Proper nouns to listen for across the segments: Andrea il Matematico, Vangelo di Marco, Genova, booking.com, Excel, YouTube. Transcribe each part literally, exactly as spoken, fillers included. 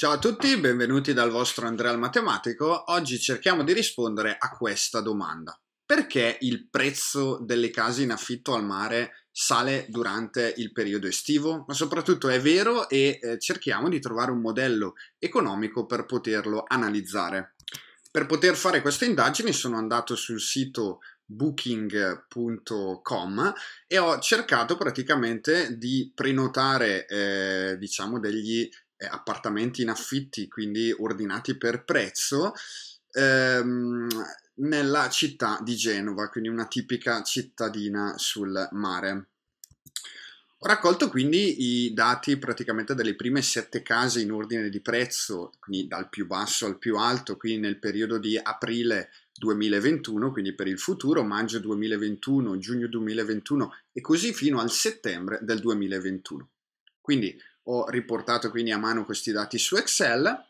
Ciao a tutti, benvenuti dal vostro Andrea il Matematico. Oggi cerchiamo di rispondere a questa domanda. Perché il prezzo delle case in affitto al mare sale durante il periodo estivo? Ma soprattutto è vero e eh, cerchiamo di trovare un modello economico per poterlo analizzare. Per poter fare queste indagini sono andato sul sito booking punto com e ho cercato praticamente di prenotare eh, diciamo degli appartamenti in affitti, quindi ordinati per prezzo, ehm, nella città di Genova, quindi una tipica cittadina sul mare. Ho raccolto quindi i dati praticamente delle prime sette case in ordine di prezzo, quindi dal più basso al più alto, quindi nel periodo di aprile duemilaventuno, quindi per il futuro, maggio duemilaventuno, giugno duemilaventuno e così fino al settembre del duemilaventuno. Quindi ho riportato quindi a mano questi dati su Excel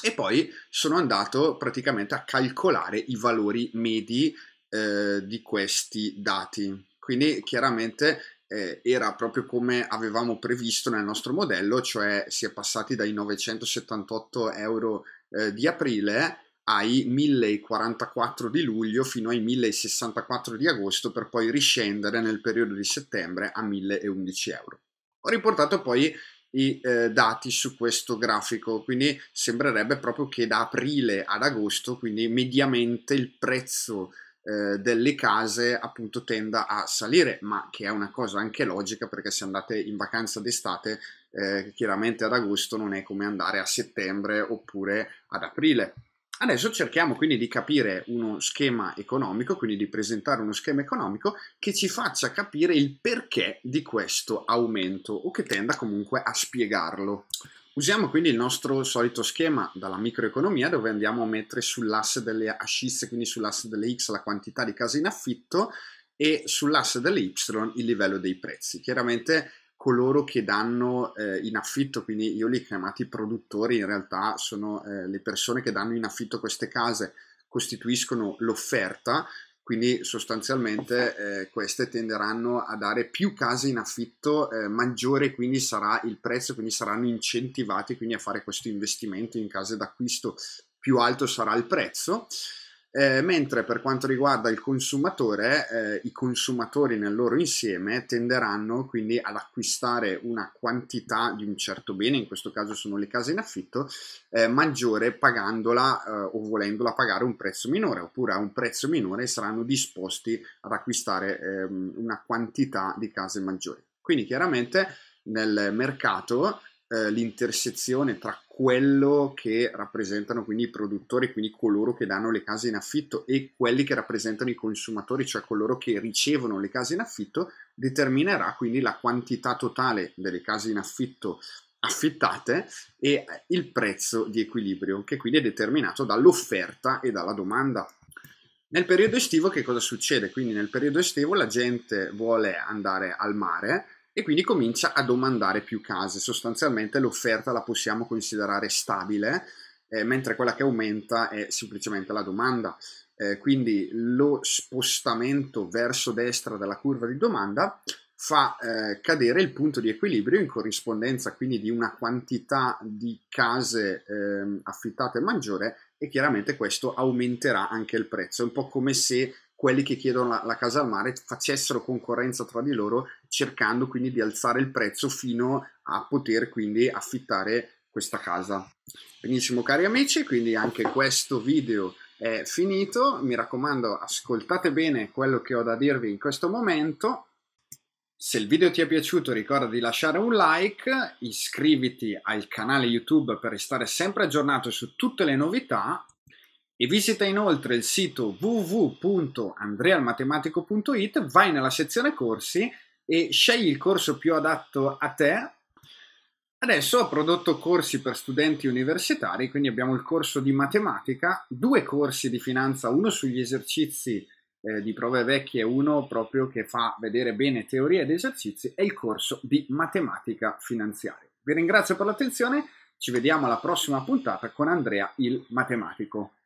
e poi sono andato praticamente a calcolare i valori medi eh, di questi dati. Quindi chiaramente eh, era proprio come avevamo previsto nel nostro modello, cioè si è passati dai novecentosettantotto euro eh, di aprile ai millequarantaquattro di luglio fino ai millesessantaquattro di agosto, per poi riscendere nel periodo di settembre a milleundici euro. Ho riportato poi i eh, dati su questo grafico, quindi sembrerebbe proprio che da aprile ad agosto, quindi mediamente il prezzo eh, delle case appunto tenda a salire, ma che è una cosa anche logica, perché se andate in vacanza d'estate eh, chiaramente ad agosto non è come andare a settembre oppure ad aprile. Adesso cerchiamo quindi di capire uno schema economico, quindi di presentare uno schema economico che ci faccia capire il perché di questo aumento o che tenda comunque a spiegarlo. Usiamo quindi il nostro solito schema dalla microeconomia, dove andiamo a mettere sull'asse delle ascisse, quindi sull'asse delle X la quantità di case in affitto e sull'asse delle Y il livello dei prezzi. Chiaramente coloro che danno eh, in affitto, quindi io li ho chiamati produttori, in realtà sono eh, le persone che danno in affitto queste case, costituiscono l'offerta, quindi sostanzialmente eh, queste tenderanno a dare più case in affitto, eh, maggiore quindi sarà il prezzo, quindi saranno incentivati quindi a fare questo investimento in case d'acquisto, più alto sarà il prezzo. Eh, mentre per quanto riguarda il consumatore, eh, i consumatori nel loro insieme tenderanno quindi ad acquistare una quantità di un certo bene, in questo caso sono le case in affitto, eh, maggiore pagandola eh, o volendola pagare un prezzo minore, oppure a un prezzo minore saranno disposti ad acquistare eh, una quantità di case maggiori. Quindi chiaramente nel mercato l'intersezione tra quello che rappresentano quindi i produttori, quindi coloro che danno le case in affitto, e quelli che rappresentano i consumatori, cioè coloro che ricevono le case in affitto, determinerà quindi la quantità totale delle case in affitto affittate e il prezzo di equilibrio, che quindi è determinato dall'offerta e dalla domanda. Nel periodo estivo che cosa succede? Quindi nel periodo estivo la gente vuole andare al mare e quindi comincia a domandare più case. Sostanzialmente l'offerta la possiamo considerare stabile, eh, mentre quella che aumenta è semplicemente la domanda. Eh, quindi lo spostamento verso destra della curva di domanda fa eh, cadere il punto di equilibrio, in corrispondenza quindi di una quantità di case eh, affittate maggiore, e chiaramente questo aumenterà anche il prezzo. È un po' come se quelli che chiedono la, la casa al mare facessero concorrenza tra di loro, cercando quindi di alzare il prezzo fino a poter quindi affittare questa casa. Benissimo cari amici, quindi anche questo video è finito. Mi raccomando, ascoltate bene quello che ho da dirvi in questo momento. Se il video ti è piaciuto ricorda di lasciare un like, iscriviti al canale YouTube per restare sempre aggiornato su tutte le novità, e visita inoltre il sito www punto andrea il matematico punto it, vai nella sezione corsi e scegli il corso più adatto a te. Adesso ho prodotto corsi per studenti universitari, quindi abbiamo il corso di matematica, due corsi di finanza, uno sugli esercizi eh, di prove vecchie, uno proprio che fa vedere bene teoria ed esercizi, e il corso di matematica finanziaria. Vi ringrazio per l'attenzione, ci vediamo alla prossima puntata con Andrea il Matematico.